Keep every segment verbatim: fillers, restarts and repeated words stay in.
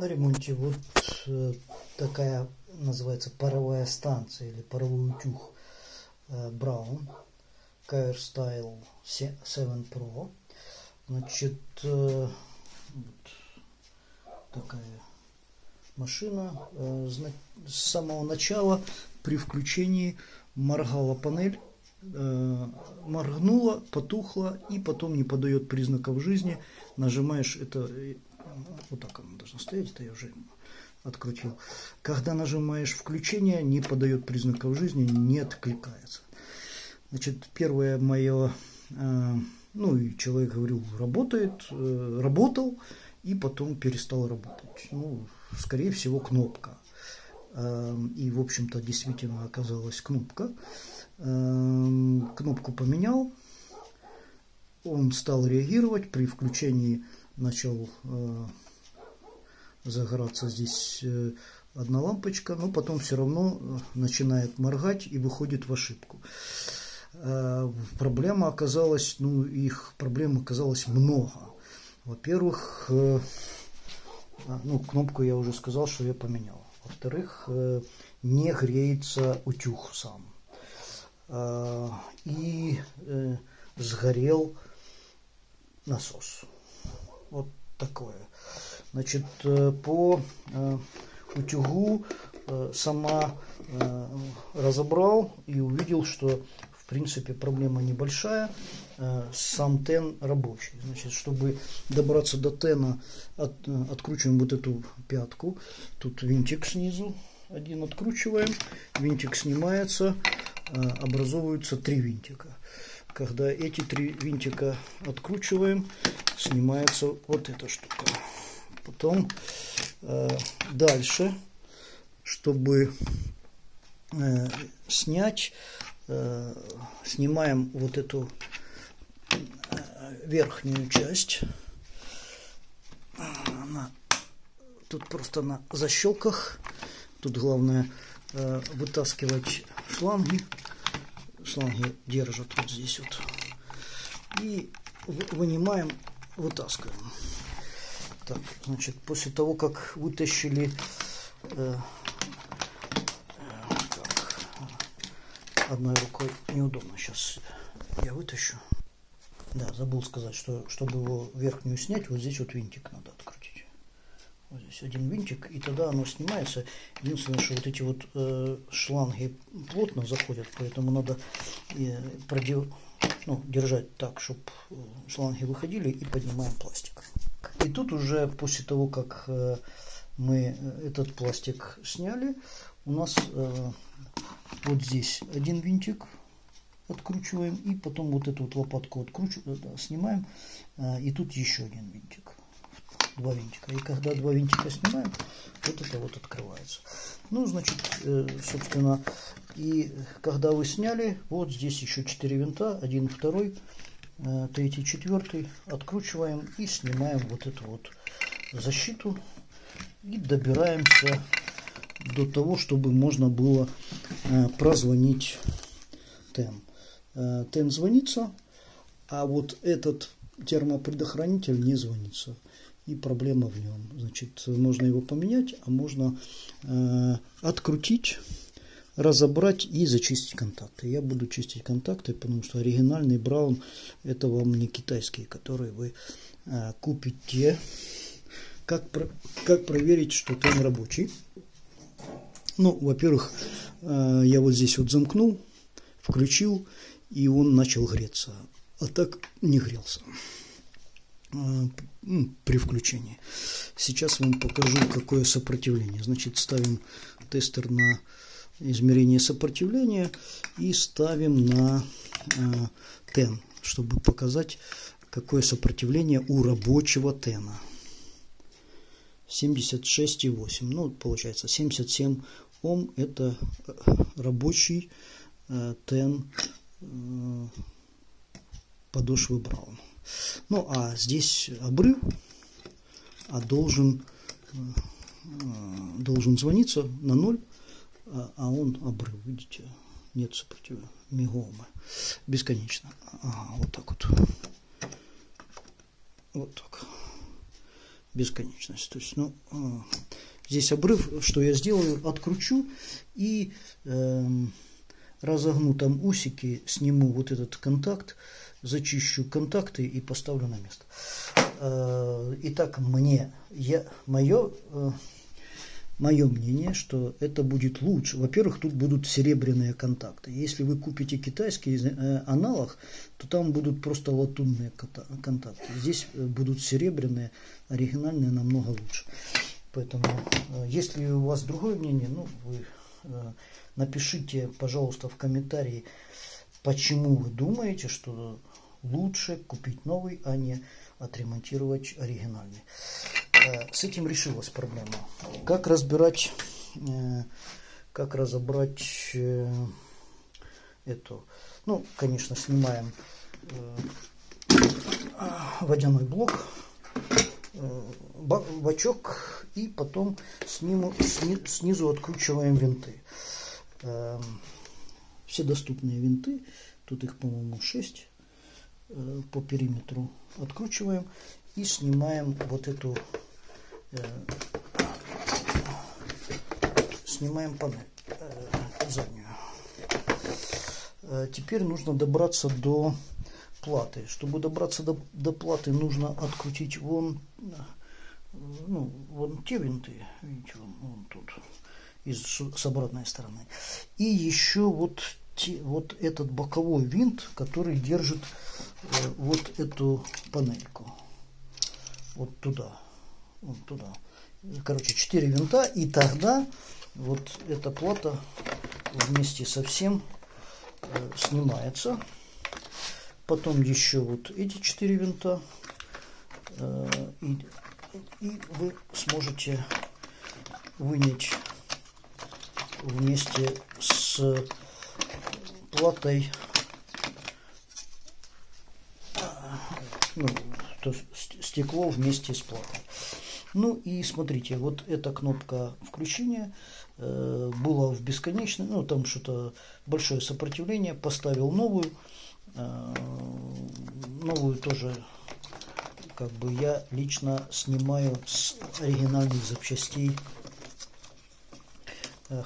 на ремонте вот такая, называется, паровая станция или паровой утюг Браун Каэр Стайл семь про. Значит, вот такая машина. С самого начала при включении моргала панель, моргнула, потухла и потом не подает признаков жизни. Нажимаешь это, вот так она должна стоять, это я уже открутил. Когда нажимаешь включение, не подает признаков жизни, не откликается. Значит, первое мое, ну и человек говорил, работает, работал и потом перестал работать. Ну, скорее всего, кнопка. И, в общем-то, действительно оказалась кнопка. Кнопку поменял, он стал реагировать, при включении начал загораться здесь одна лампочка, но потом все равно начинает моргать и выходит в ошибку. Проблема оказалась, ну, их проблем оказалось много. Во-первых, ну, кнопку я уже сказал, что я поменял. Во-вторых, не греется утюг сам. И сгорел насос. Вот такое. Значит, по утюгу сама разобрал и увидел, что в принципе проблема небольшая. Сам ТЭН рабочий. Значит, чтобы добраться до ТЭНа, от, откручиваем вот эту пятку. Тут винтик снизу один откручиваем, винтик снимается, образовываются три винтика. Когда эти три винтика откручиваем, снимается вот эта штука. Потом э, дальше, чтобы э, снять, э, снимаем вот эту верхнюю часть. Она, тут просто на защелках. Тут главное э, вытаскивать шланги. Шланги держат вот здесь вот. И вынимаем, вытаскиваем. Так, значит, после того, как вытащили э, так, одной рукой неудобно. Сейчас я вытащу. Да, забыл сказать, что чтобы его верхнюю снять, вот здесь вот винтик надо открутить. Вот здесь один винтик, и тогда оно снимается. Единственное, что вот эти вот э, шланги плотно заходят, поэтому надо э, продел... ну, держать так, чтобы шланги выходили, и поднимаем пластик. И тут уже после того, как э, мы этот пластик сняли, у нас э, вот здесь один винтик откручиваем, и потом вот эту вот лопатку откручиваем, да, снимаем, э, и тут еще один винтик. Два винтика. И когда два винтика снимаем, вот это вот открывается. Ну, значит, собственно, и когда вы сняли, вот здесь еще четыре винта, один, второй, третий, четвертый, откручиваем и снимаем вот эту вот защиту и добираемся до того, чтобы можно было прозвонить ТЭН. ТЭН звонится, а вот этот термопредохранитель не звонится. И проблема в нем. Значит, можно его поменять, а можно э, открутить, разобрать и зачистить контакты. Я буду чистить контакты, потому что оригинальный Браун — это вам не китайские, которые вы э, купите. Как, как проверить, что ТЭН рабочий? Ну, во-первых, э, я вот здесь вот замкнул, включил, и он начал греться. А так не грелся при включении. Сейчас вам покажу, какое сопротивление. Значит, ставим тестер на измерение сопротивления и ставим на э, ТЭН, чтобы показать, какое сопротивление у рабочего ТЭНа. семьдесят шесть и восемь. Ну, получается, семьдесят семь Ом — это рабочий э, ТЭН э, подошвы Браун. Ну, а здесь обрыв, а должен, должен звониться на ноль, а он обрыв, видите, нет сопротивления, мегаома, бесконечно. Ага, вот так вот. Вот так. бесконечность. То есть, ну, здесь обрыв, что я сделаю, откручу и э, разогнутом усике сниму вот этот контакт, зачищу контакты и поставлю на место. Э, итак, мне, я, мое, э, мое мнение, что это будет лучше. Во-первых, тут будут серебряные контакты. Если вы купите китайский э, аналог, то там будут просто латунные контакты. Здесь будут серебряные, оригинальные намного лучше. Поэтому, если у вас другое мнение, ну, вы э, напишите, пожалуйста, в комментарии, почему вы думаете, что лучше купить новый, а не отремонтировать оригинальный. Э, с этим решилась проблема. Как разбирать, э, как разобрать э, эту? Ну, конечно, снимаем э, водяной блок, бачок, и потом сниму, сни, снизу откручиваем винты. Э, все доступные винты, тут их, по-моему, шесть, э, по периметру откручиваем и снимаем вот эту э, снимаем панель э, заднюю. Э, теперь нужно добраться до платы. Чтобы добраться до, до платы, нужно открутить вон, ну, вон те винты, видите, вон, вон тут, из, с обратной стороны. И еще вот, те, вот этот боковой винт, который держит э, вот эту панельку. Вот туда, вот туда. Короче, четыре винта, и тогда вот эта плата вместе со всем э, снимается. Потом еще вот эти четыре винта, э, и, и вы сможете вынять вместе с платой, ну, то стекло вместе с платой. Ну и смотрите, вот эта кнопка включения э, была в бесконечной, ну там что-то большое сопротивление, поставил новую. Новую тоже, как бы, я лично снимаю с оригинальных запчастей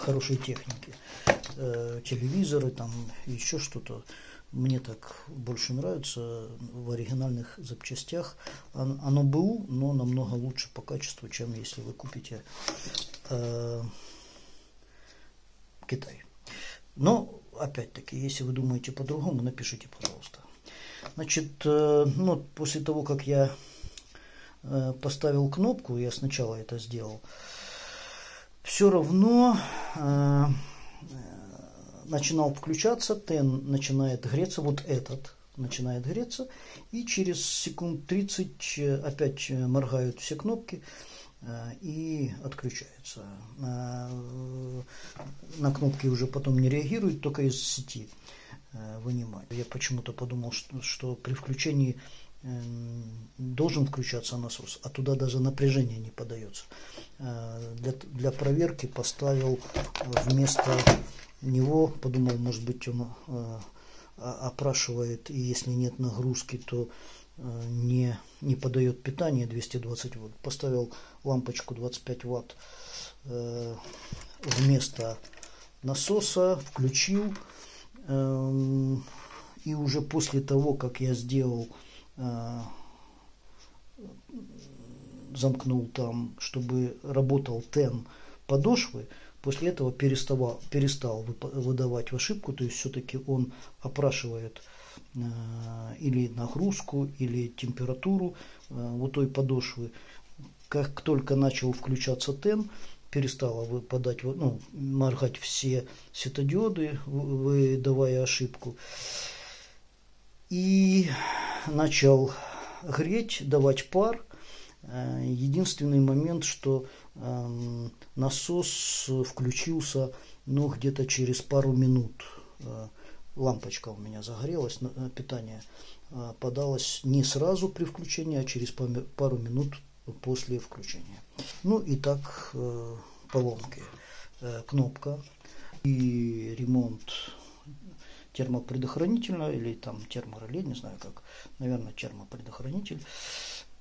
хорошей техники. Телевизоры, там еще что-то. Мне так больше нравится в оригинальных запчастях. Оно БУ, но намного лучше по качеству, чем если вы купите э, Китай. Но опять-таки, если вы думаете по-другому, напишите, пожалуйста. Значит, ну, после того, как я поставил кнопку, я сначала это сделал, все равно э, начинал включаться, ТЭН начинает греться, вот этот начинает греться, и через секунд тридцать опять моргают все кнопки и отключается. На кнопки уже потом не реагирует, только из сети вынимает. Я почему-то подумал, что, что при включении должен включаться насос, а туда даже напряжение не подается. Для, для проверки поставил вместо него, подумал, может быть, он опрашивает, и если нет нагрузки, то не, не подает питание двести двадцать вольт. Поставил лампочку двадцать пять ватт э, вместо насоса, включил, э, и уже после того, как я сделал, э, замкнул там, чтобы работал ТЭН подошвы, после этого перестал, перестал выдавать в ошибку, то есть все-таки он опрашивает или нагрузку, или температуру вот той подошвы. Как только начал включаться ТЭН, перестала выпадать, ну, моргать все светодиоды, выдавая ошибку. И начал греть, давать пар. Единственный момент, что насос включился, ну, где-то через пару минут. Лампочка у меня загорелась, питание подалось не сразу при включении, а через пару минут после включения. Ну и так поломки. Кнопка и ремонт термопредохранителя, или там термореле, не знаю как, наверное, термопредохранитель.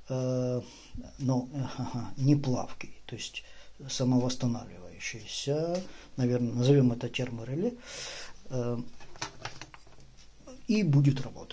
но не плавкий, то есть самовосстанавливающийся, наверное, назовем это термореле, и будет работать.